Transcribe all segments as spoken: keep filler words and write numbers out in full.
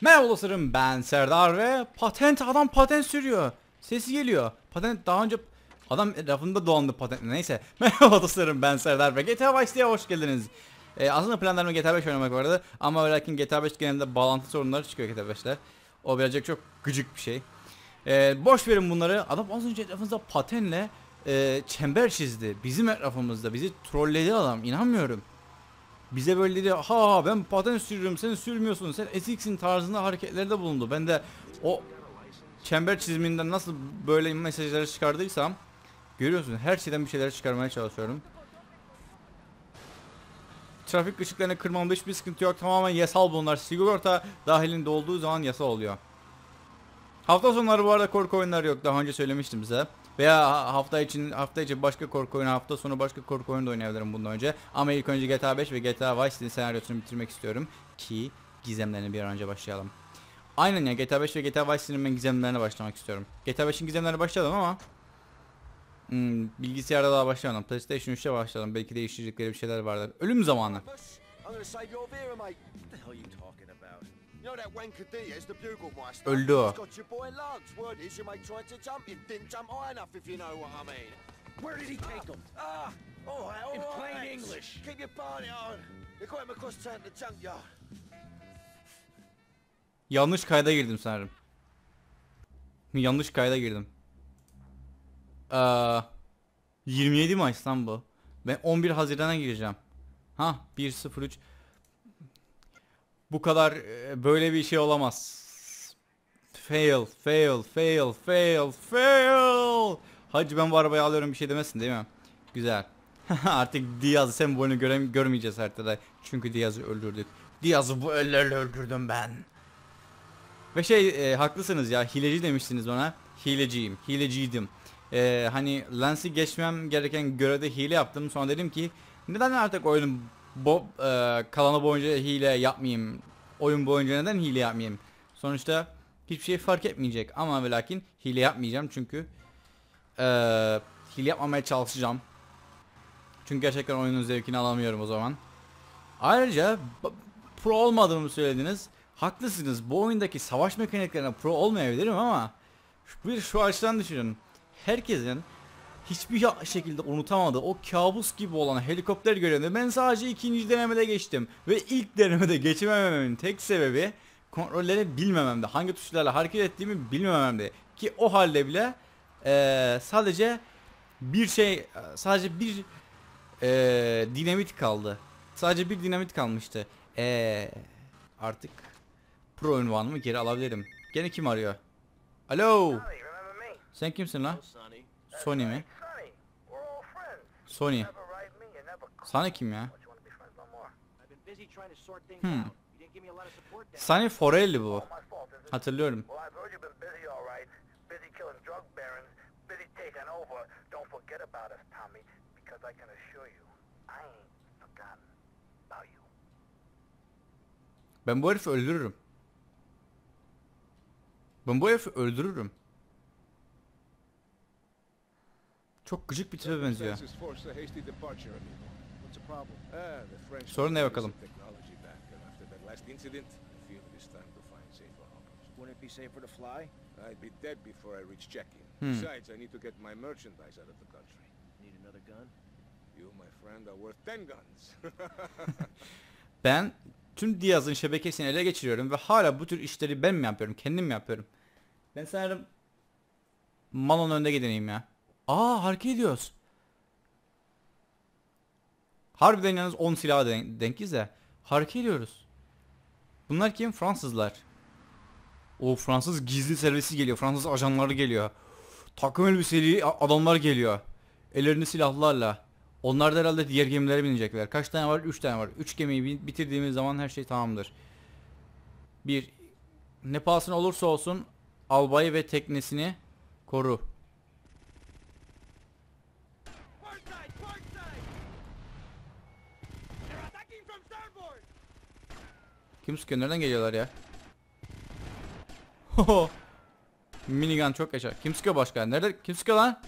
Merhaba dostlarım, ben Serdar ve patent adam patent sürüyor. Sesi geliyor. Patent daha önce adam rafında dolandı patent. Neyse. Merhaba dostlarım, ben Serdar ve G T A Vice City'ye hoş geldiniz. Ee, aslında planlarım G T A beş oynamak vardı ama öyle ki G T A beş genelde bağlantı sorunları çıkıyor G T A beş'ler. O birazcık çok gıcık bir şey. Ee, boş verin bunları. Adam az önce etrafımızda patenle e, çember çizdi. Bizim etrafımızda bizi trolledi adam. İnanmıyorum. Bize böyle dedi, ha ben paten sürüyorum, sen sürmüyorsun, sen eziksin tarzında hareketlerde bulundu. Ben de o çember çiziminden nasıl böyle mesajları çıkardıysam, görüyorsun, her şeyden bir şeyler çıkarmaya çalışıyorum. Trafik ışıklarını kırmamda hiçbir sıkıntı yok, tamamen yasal bunlar, sigorta dahilinde olduğu zaman yasal oluyor. Hafta sonları bu arada korku oyunları yok, daha önce söylemiştim size. Veya hafta için hafta içi başka korku oyunu, hafta sonu başka korku oyunu da oynayabilirim bundan önce. Ama ilk önce G T A beş ve G T A Vice City'nin senaryosunu bitirmek istiyorum ki gizemlerine bir an önce başlayalım. Aynen ya, G T A beş ve G T A Vice City'nin ben gizemlerine başlamak istiyorum. G T A beş'in gizemlerine başladım ama hmm, bilgisayarda daha başlayalım. PlayStation üç'e başlayalım. Belki değiştirecekleri bir şeyler vardır. Ölüm zamanı. Öldü o. Yanlış kayda girdim sanırım. Yanlış kayda girdim. Ee, yirmi yedi Mayıs lan bu. Ben on bir Haziran'a gireceğim. Ha, bir sıfır üç. Bu kadar böyle bir şey olamaz. Fail, fail, fail, fail, fail. Hacı ben bu arabayı alıyorum bir şey demesin değil mi? Güzel. Artık Diaz sembolünü göre görmeyeceğiz haritada. Çünkü Diaz'ı öldürdük. Diaz'ı bu ellerle öldürdüm ben. Ve şey e, haklısınız ya, hileci demiştiniz ona. Hileciyim, hileciydim. E, hani Lance'i geçmem gereken görevde hile yaptım. Sonra dedim ki neden artık oyunun Bob e, kalanı boyunca hile yapmayayım. Oyun boyunca neden hile yapmayayım? Sonuçta hiçbir şey fark etmeyecek ama ve lakin hile yapmayacağım çünkü e, hile yapmamaya çalışacağım. Çünkü gerçekten oyunun zevkini alamıyorum o zaman. Ayrıca pro olmadığımı söylediniz. Haklısınız. Bu oyundaki savaş mekaniklerine pro olmayabilirim ama bir şu açıdan düşünün. Herkesin hiçbir şekilde unutamadı. O kabus gibi olan helikopter görevinde ben sadece ikinci denemede geçtim. Ve ilk denemede geçemememin tek sebebi kontrolleri bilmememdi. Hangi tuşlarla hareket ettiğimi bilmememdi. Ki o halde bile e, sadece bir şey, sadece bir e, dinamit kaldı. Sadece bir dinamit kalmıştı. E, artık pro unvanımı geri alabilirim. Gene kim arıyor? Alo. Sen kimsin lan? Sonny mi? Sonny. Sonny kim ya? Hmm. Sonny Forelli bu. Hatırlıyorum. Ben bu herifi öldürürüm. Ben bu herifi öldürürüm. Çok gıcık bir tipe benziyor. Sorun ne bakalım? Hmm. Ben tüm Diaz'ın şebekesini ele geçiriyorum ve hala bu tür işleri ben mi yapıyorum, kendim mi yapıyorum? Ben sanırım malın önde gideneyim ya. Aa, hareket ediyoruz. Harbiden yalnız on silaha denk, denkiz de hareket ediyoruz. Bunlar kim? Fransızlar. O Fransız gizli servisi geliyor. Fransız ajanları geliyor. Takım elbiseli adamlar geliyor. Ellerinde silahlarla. Onlar da herhalde diğer gemilere binecekler. Kaç tane var? üç tane var. üç gemiyi bitirdiğimiz zaman her şey tamamdır. Bir, ne pahasına olursa olsun albayı ve teknesini koru. Kim sıkıyor? Nereden geliyorlar ya? Hoho. Minigun çok yaşa. Kim sıkıyor başka? Nerede? Kim sıkıyor lan?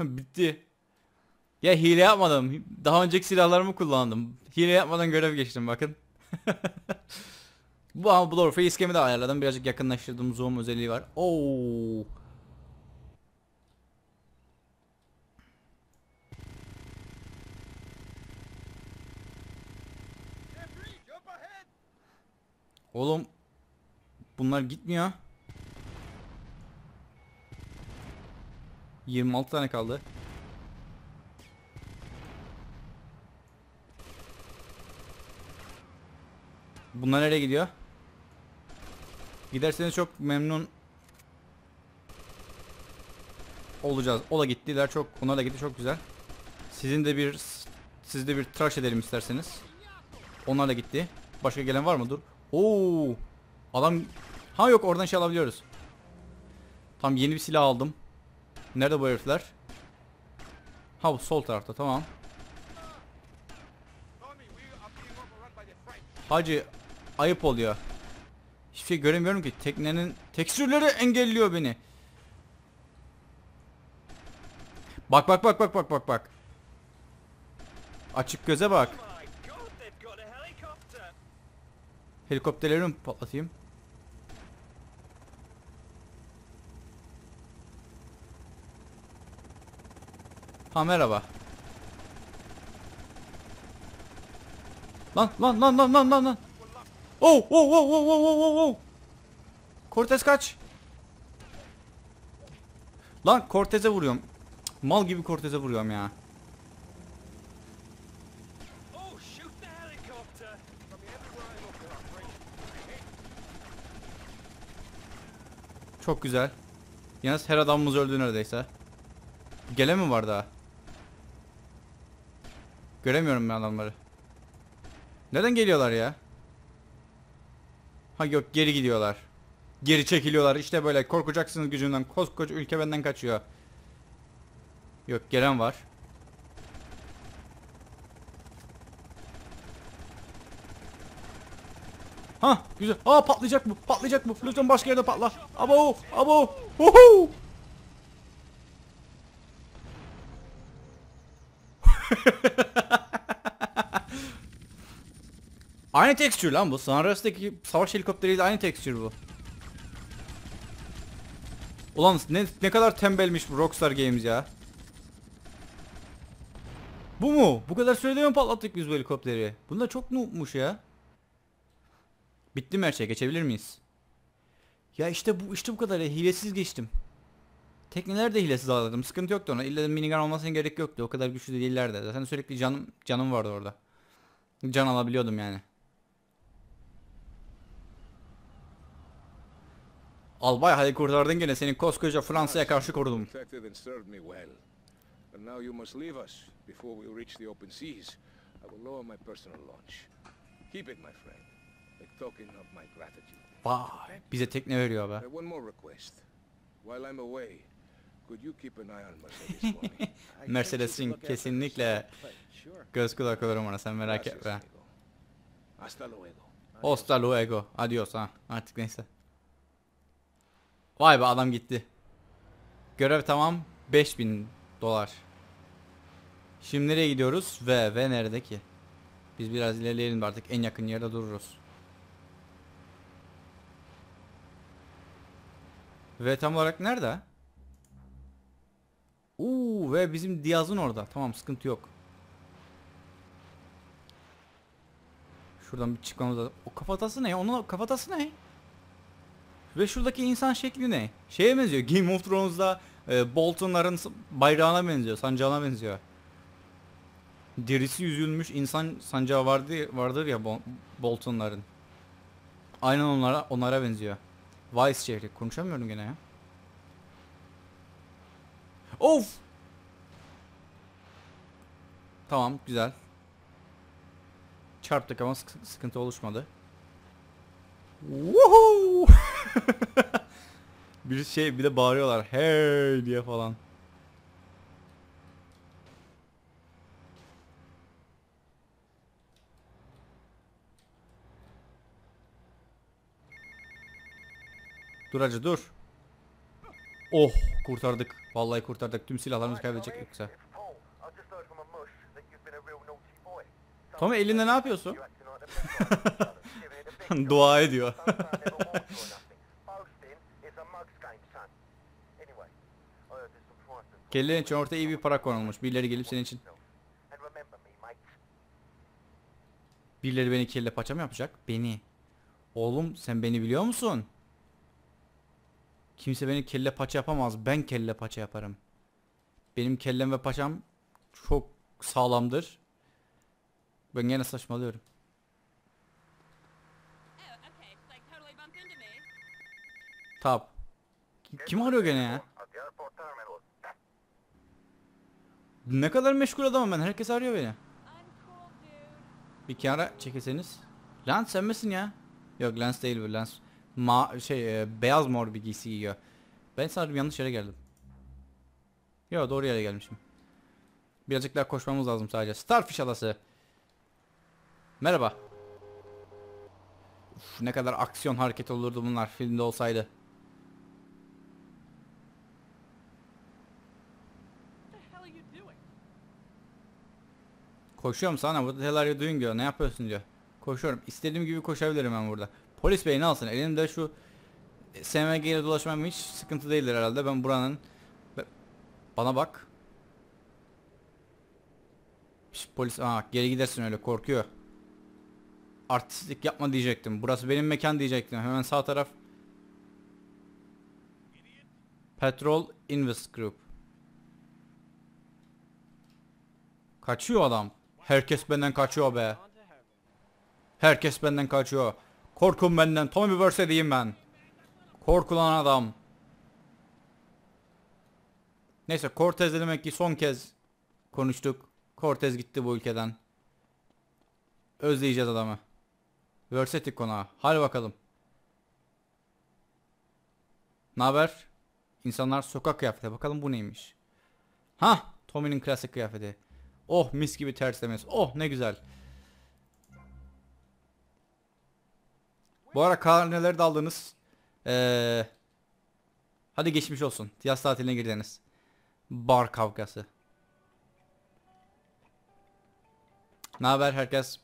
Bitti. Ya hile yapmadım. Daha önceki silahlarımı kullandım. Hile yapmadan görev geçtim bakın. Bu ama Blurface iskemi de ayarladım. Birazcık yakınlaştırdım. Zoom özelliği var. Oo. Oğlum bunlar gitmiyor. yirmi altı tane kaldı. Bunlar nereye gidiyor? Giderseniz çok memnun olacağız. O da gittiler çok. Onlar da gitti, çok güzel. Sizin de bir siz de bir tıraş edelim isterseniz. Onlar da gitti. Başka gelen var mı? Dur. Oo, adam ha yok, oradan şey alabiliyoruz. Tam yeni bir silah aldım. Nerede bu herifler? Ha bu sol tarafta, tamam. Hacı ayıp oluyor. Hiçbir şey göremiyorum ki. Teknenin tekstürleri engelliyor beni. Bak bak bak bak bak bak bak. Açık göze bak. Helikopterlerimi patlatayım. Ha merhaba. Lan lan lan lan lan lan lan. Oh oh oh oh oh oh. Cortez kaç. Lan Cortez'e vuruyorum. Mal gibi Cortez'e vuruyorum ya. Çok güzel. Yalnız her adamımız öldü neredeyse. Gele mi var daha? Göremiyorum ben adamları. Neden geliyorlar ya? Ha yok, geri gidiyorlar. Geri çekiliyorlar. İşte böyle korkacaksınız gücünden. Koskoca ülke benden kaçıyor. Yok, gelen var. Ha güzel. Aa patlayacak bu. Patlayacak bu. Lütfen başka yerde patla. Abo, abo. Huhu. Aynı tekstür lan bu. San Andreas'taki savaş helikopteriyle aynı tekstür bu. Ulan ne, ne kadar tembelmiş bu Rockstar Games ya. Bu mu? Bu kadar sürede mi patlattık biz bu helikopteri? Bunda çok noobmuş ya. Bitti mi her şey? Geçebilir miyiz? Ya işte bu işte bu kadar ya. Hilesiz geçtim. Tekneler de hilesiz aldım. Sıkıntı yoktu ona. İlla minigun olmasına gerek yoktu. O kadar güçlü değillerdi. Zaten sürekli canım canım vardı orada. Can alabiliyordum yani. Albay hadi kurtardın gene. Seni koskoca Fransa'ya karşı korudum. Vay, bize tekne veriyor be. Mercedes'in kesinlikle göz kulak olurum ona, sen merak etme. Hasta luego. Adios ha. Artık neyse. Vay be, adam gitti. Görev tamam. beş bin dolar. Şimdi nereye gidiyoruz? Ve ve nerede ki? Biz biraz ilerleyelim artık, en yakın yerde dururuz. Ve tam olarak nerede? Uuu ve bizim Diaz'ın orada. Tamam, sıkıntı yok. Şuradan bir çıkmamız lazım. O kafatası ne? Onun kafatası ne? Ve şuradaki insan şekli ne? Şeye benziyor. Game of Thrones'da e, Bolton'ların bayrağına benziyor. Sancağına benziyor. Derisi yüzülmüş insan sancağı vardı, vardır ya Bolton'ların. Aynen onlara onlara benziyor. Vice şehri. Konuşamıyorum gene ya. Of! Tamam, güzel. Çarptık ama sıkıntı oluşmadı. Woohoo! Bir şey bir de bağırıyorlar. Hey diye falan. Dur hacı dur. Oh kurtardık. Vallahi kurtardık. Tüm silahlarımızı kaybedecek yoksa. Tommy elinde ne yapıyorsun? Dua ediyor. Kellerin için ortaya iyi bir para konulmuş. Birileri gelip senin için. Birileri beni kelle paça mı yapacak? Beni. Oğlum sen beni biliyor musun? Kimse beni kelle paça yapamaz. Ben kelle paça yaparım. Benim kellem ve paçam çok sağlamdır. Ben gene saçmalıyorum. Tap. Kim arıyor gene ya? Ne kadar meşgul adamım ben. Herkes arıyor beni. Bir kenara çekilseniz. Lens sen misin ya? Yok Lens değil bu. Lens ma şey e, beyaz mor bir giysi giyiyor. Ben sanırım yanlış yere geldim. Yok doğru yere gelmişim. Birazcık daha koşmamız lazım sadece. Starfish Adası. Merhaba. Uf, ne kadar aksiyon hareketi olurdu bunlar filmde olsaydı. Koşuyorum sana burada neler duyun diyor. Ne yapıyorsun diyor. Koşuyorum. İstediğim gibi koşabilirim ben burada. Polis bey ne alsın? Elimde şu S M G ile dolaşmam hiç sıkıntı değildir herhalde. Ben buranın bana bak. Şş, polis aa geri gidersin öyle korkuyor. Artistlik yapma diyecektim. Burası benim mekan diyecektim. Hemen sağ taraf. Petrol Invest Group. Kaçıyor adam. Herkes benden kaçıyor be. Herkes benden kaçıyor. Korkun benden. Tommy Vercetti'yim ben. Korkulan adam. Neyse Cortez demek ki son kez konuştuk. Cortez gitti bu ülkeden. Özleyeceğiz adamı. Vercetti konağı. Hadi bakalım. Naber? İnsanlar sokak kıyafeti. Bakalım bu neymiş? Hah. Tommy'nin klasik kıyafeti. Oh mis gibi terslemesi. Oh ne güzel. Bu ara karneleri de aldınız. Ee, hadi geçmiş olsun. Diaz tatiline girdiniz. Bar kavgası. Ne haber herkes?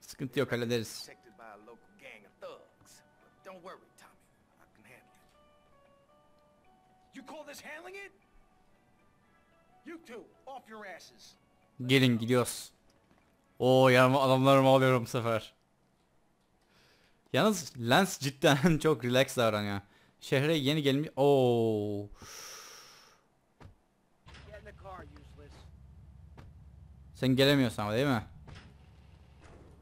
Sıkıntı yok hallederiz. Gelin gidiyoruz. Oo yanıma adamlarımı alıyorum bu sefer. Yalnız Lens cidden çok relax davranıyor. Şehre yeni gelmiş. Oo. Sen gelemiyorsun ama değil mi?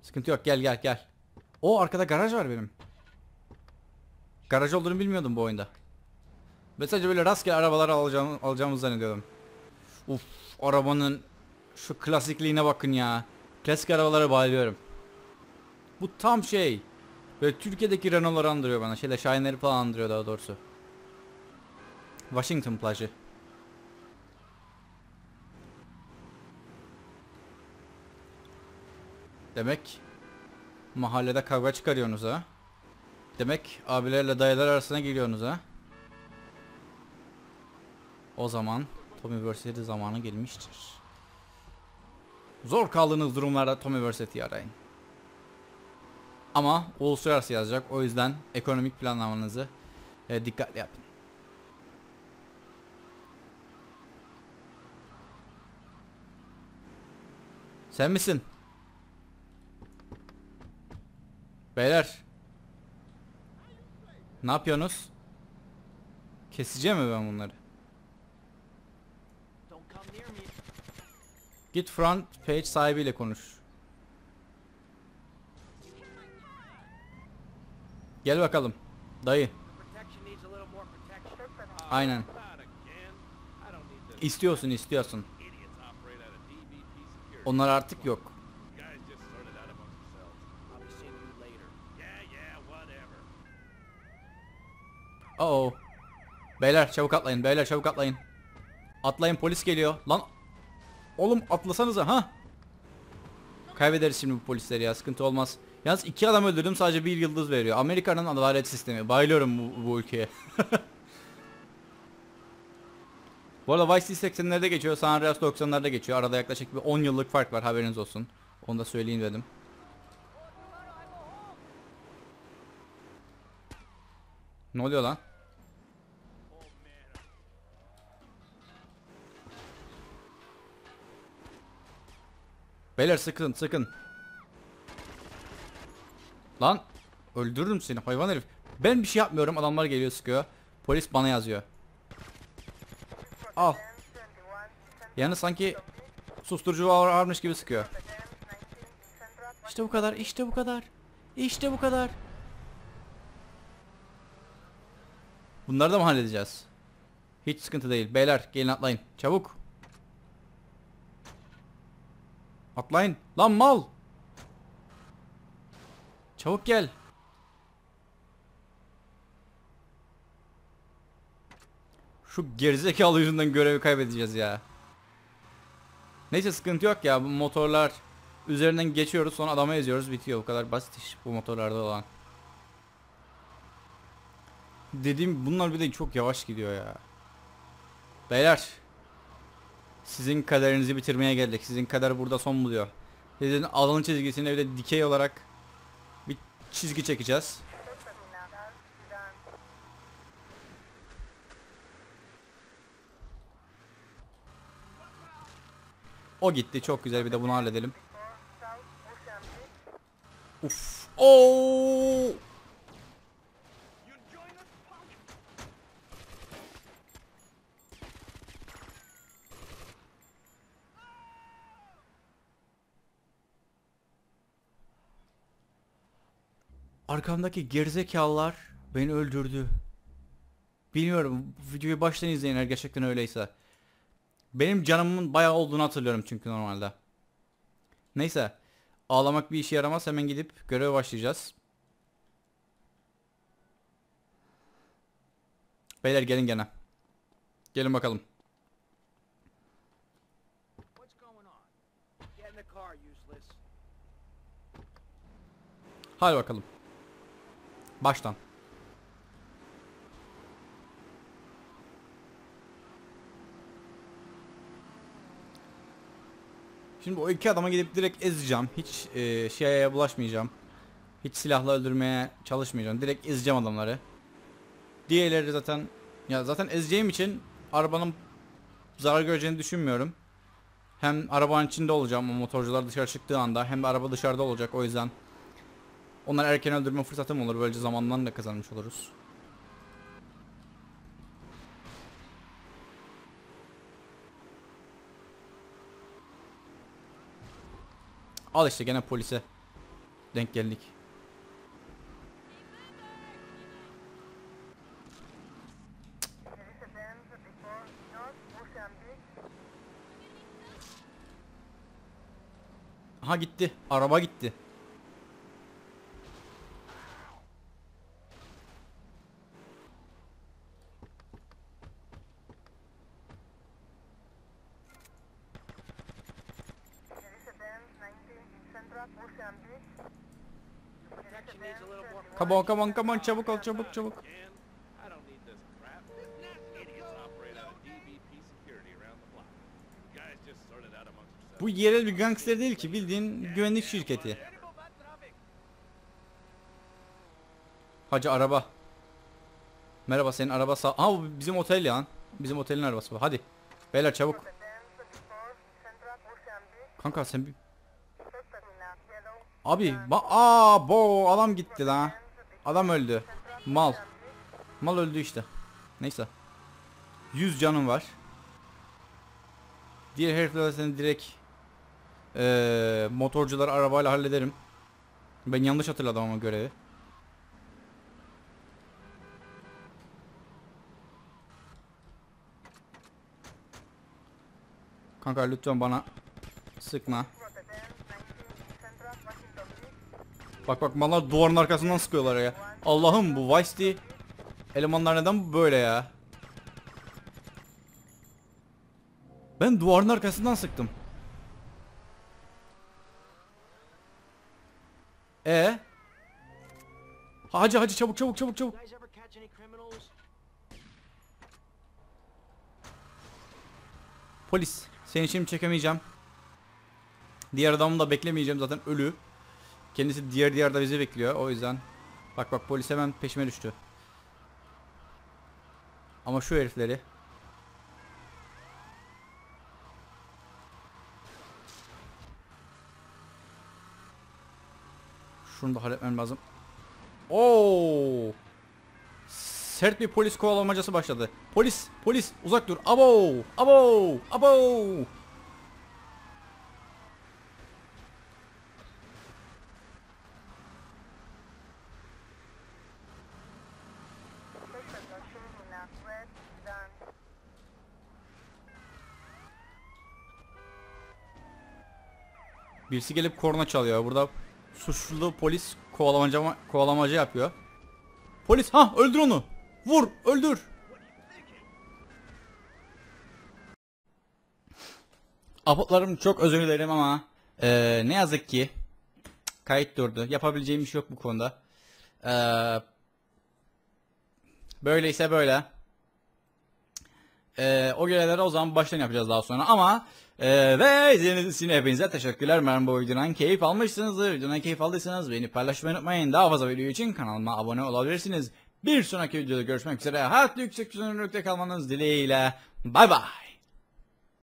Sıkıntı yok gel gel gel. Oo arkada garaj var benim. Garaj olduğunu bilmiyordum bu oyunda. Mesela böyle rastgele arabaları alacağım, alacağımızı zannediyordum. Uf arabanın şu klasikliğine bakın ya. Klasik arabalara bayılıyorum. Bu tam şey. Böyle Türkiye'deki Renault'ları andırıyor bana. Şeyle Şahinleri falan andırıyor daha doğrusu. Washington Pleasure. Demek mahallede kavga çıkarıyorsunuz ha. Demek abilerle dayılar arasına giriyorsunuz ha. O zaman Tommy Vercetti zamanı gelmiştir. Zor kaldığınız durumlarda Tommy Vercetti'yi arayın. Ama uluslararası yazacak. O yüzden ekonomik planlamanızı e, dikkatli yapın. Sen misin? Beyler. Ne yapıyorsunuz? Keseceğim mi ben bunları? Git front page sahibiyle konuş. Gel bakalım dayı. Aynen. İstiyorsun istiyorsun. Onlar artık yok. Oh. Beyler çabuk atlayın beyler çabuk atlayın. Atlayın polis geliyor lan. Oğlum atlasanıza ha. Kaybederiz şimdi bu polisleri ya sıkıntı olmaz. Yalnız iki adam öldürdüm sadece bir yıldız veriyor. Amerika'nın adalet sistemi. Bayılıyorum bu, bu ülkeye. Bu arada Vice City seksenlerde geçiyor, San Andreas doksanlarda geçiyor. Arada yaklaşık bir on yıllık fark var, haberiniz olsun. Onu da söyleyeyim dedim. Ne oluyor lan? Beyler sıkın sıkın. Lan öldürürüm seni hayvan herif. Ben bir şey yapmıyorum, adamlar geliyor sıkıyor. Polis bana yazıyor. Al. Yani sanki susturucu varmış gibi sıkıyor. İşte bu kadar, işte bu kadar. İşte bu kadar. Bunları da mı halledeceğiz? Hiç sıkıntı değil. Beyler gelin atlayın. Çabuk. Atlayın. Lan mal. Çabuk gel. Şu gerizekalı yüzünden görevi kaybedeceğiz ya. Neyse sıkıntı yok ya. Bu motorlar üzerinden geçiyoruz, sonra adama eziyoruz, bitiyor. Bu kadar basit iş bu motorlarda olan. Dediğim bunlar bir de çok yavaş gidiyor ya. Beyler, sizin kaderinizi bitirmeye geldik. Sizin kader burada son buluyor. Sizin alan çizgisine bir de dikey olarak bir çizgi çekeceğiz. O gitti, çok güzel. Bir de bunu halledelim. Uf. Oo! Arkamdaki gerizekalılar beni öldürdü. Bilmiyorum, videoyu baştan izleyin eğer gerçekten öyleyse. Benim canımın bayağı olduğunu hatırlıyorum çünkü normalde. Neyse, ağlamak bir işe yaramaz, hemen gidip göreve başlayacağız. Beyler gelin gene. Gelin bakalım. Hadi bakalım. Baştan. Şimdi o iki adama gidip direkt ezeceğim. Hiç e, şeye bulaşmayacağım. Hiç silahla öldürmeye çalışmayacağım. Direkt ezeceğim adamları. Diğerleri zaten ya zaten ezeceğim için arabanın zarar göreceğini düşünmüyorum. Hem arabanın içinde olacağım o motorcular dışarı çıktığı anda, hem de araba dışarıda olacak, o yüzden onları erken öldürme fırsatım olur. Böylece zamandan da kazanmış oluruz. Al işte, gene polise denk geldik. Ha gitti. Araba gitti. Come on, come on, come on, çabuk ol, çabuk çabuk. Bu yerel bir gangster değil ki, bildiğin güvenlik şirketi. Hacı araba. Merhaba, senin araba sağ... Aa, bu bizim otel ya. Bizim otelin arabası bu. Hadi. Beyler çabuk. Kanka sen bir... Abi ba aa bo adam gitti lan. Adam öldü. Mal. Mal öldü işte. Neyse. yüz canım var. Diğer herifler seni direkt ee, motorcuları arabayla hallederim. Ben yanlış hatırladım ama görevi. Kanka lütfen bana sıkma. Bak bak, mallar duvarın arkasından sıkıyorlar ya. Allah'ım, bu Vice City elemanlar neden böyle ya? Ben duvarın arkasından sıktım. E ee? Hacı hacı çabuk çabuk çabuk çabuk. Polis. Seni şimdi çekemeyeceğim. Diğer adamı da beklemeyeceğim, zaten ölü. Kendisi diğer diğer de bizi bekliyor, o yüzden. Bak bak, polis hemen peşime düştü. Ama şu herifleri. Şunu da halletmem lazım. Oo! Sert bir polis kovalamacası başladı. Polis, polis uzak dur. Abo! Abo! Abo! Birisi gelip korna çalıyor. Burada suçlu polis kovalamacama, kovalamaca yapıyor. Polis, ha öldür onu. Vur, öldür. Apotlarım, çok özür dilerim ama ee, ne yazık ki kayıt durdu. Yapabileceğim bir şey yok bu konuda. E, böyleyse böyle. E, o görevleri o zaman baştan yapacağız daha sonra ama Ee, ve izlediğiniz için hepinize teşekkürler. Umarım bu videodan keyif almışsınızdır. Videodan keyif aldıysanız beni paylaşmayı unutmayın. Daha fazla video için kanalıma abone olabilirsiniz. Bir sonraki videoda görüşmek üzere. Hayatlı yüksek düzenlilikte kalmanız dileğiyle. Bay bay.